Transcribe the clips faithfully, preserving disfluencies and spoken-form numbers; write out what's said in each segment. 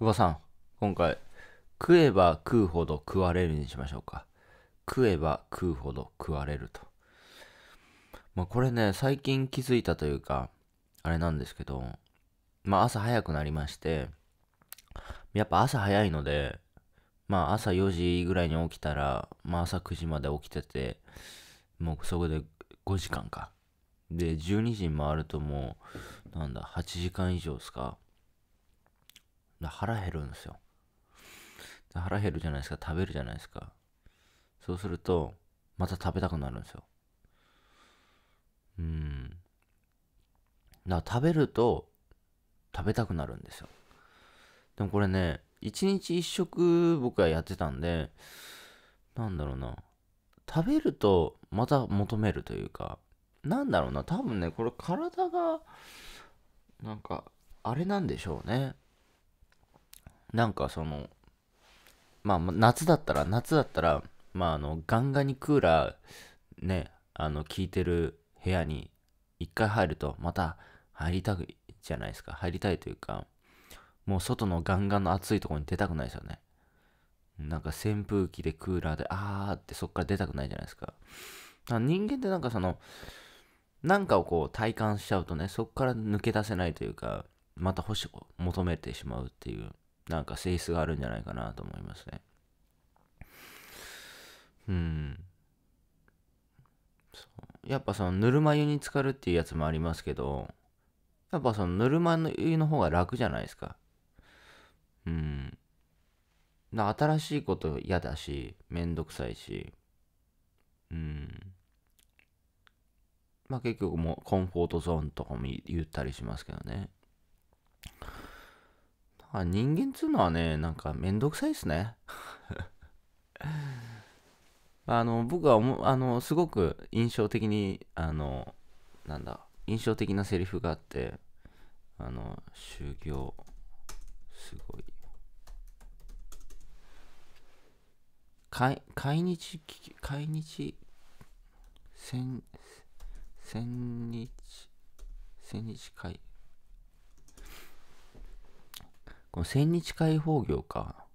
久保さん、今回食えば食うほど食われるにしましょうか。食えば食うほど食われると、まあ、これね最近気づいたというかあれなんですけど、まあ朝早くなりまして、やっぱ朝早いので、まあ朝よじぐらいに起きたら、まあ朝くじまで起きてて、もうそこでごじかんか。で、じゅうにじ回るともう、なんだ、はちじかん以上ですか。だ腹減るんですよ。で腹減るじゃないですか、食べるじゃないですか。そうすると、また食べたくなるんですよ。うん。だから食べると、食べたくなるんですよ。でもこれね、一日一食僕はやってたんで、なんだろうな、食べるとまた求めるというか、なんだろうな、多分ねこれ体がなんかあれなんでしょうね。なんかそのまあ夏だったら夏だったらまああのガンガンにクーラーね、あの効いてる部屋に一回入るとまた入りたくじゃないですか。入りたいというか、もう外のガンガンの暑いところに出たくないですよね。なんか扇風機でクーラーであーってそっから出たくないじゃないですか。だから人間ってなんかそのなんかをこう体感しちゃうとね、そっから抜け出せないというか、また欲しを求めてしまうっていうなんか性質があるんじゃないかなと思いますね。うん。そうやっぱそのぬるま湯に浸かるっていうやつもありますけど、やっぱそのぬるま湯の方が楽じゃないですか。うん、な新しいこと嫌だし、めんどくさいし、うん、まあ結局もうコンフォートゾーンとかも言ったりしますけどね。だから人間っつうのはね、なんかめんどくさいっすね。あの僕は思あのすごく印象的にあのなんだ印象的なセリフがあって、あの修行すごい。開日、開日、千、千日、千日開。この千日開放業か。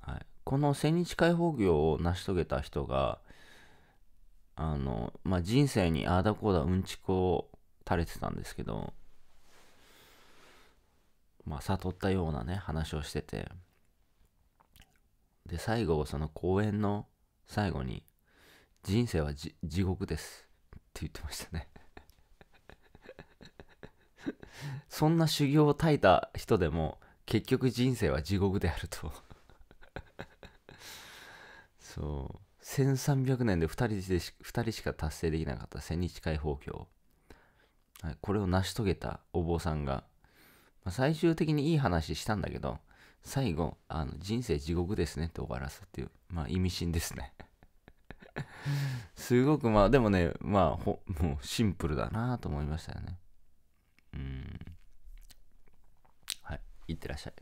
はい。この千日開放業を成し遂げた人が、あの、まあ、人生にああだこうだうんちこを垂れてたんですけど、まあ、悟ったようなね話をしてて、で最後その講演の最後に人生はじ地獄ですって言ってましたね。そんな修行をたいた人でも結局人生は地獄であると。そうせんさんびゃくねんでふたりしか達成できなかった千日開放経、はい、これを成し遂げたお坊さんが最終的にいい話したんだけど、最後あの人生地獄ですねって終わらすっていう、まあ意味深ですね。すごくまあでもね、まあほもうシンプルだなと思いましたよね。うん、はい、いってらっしゃい。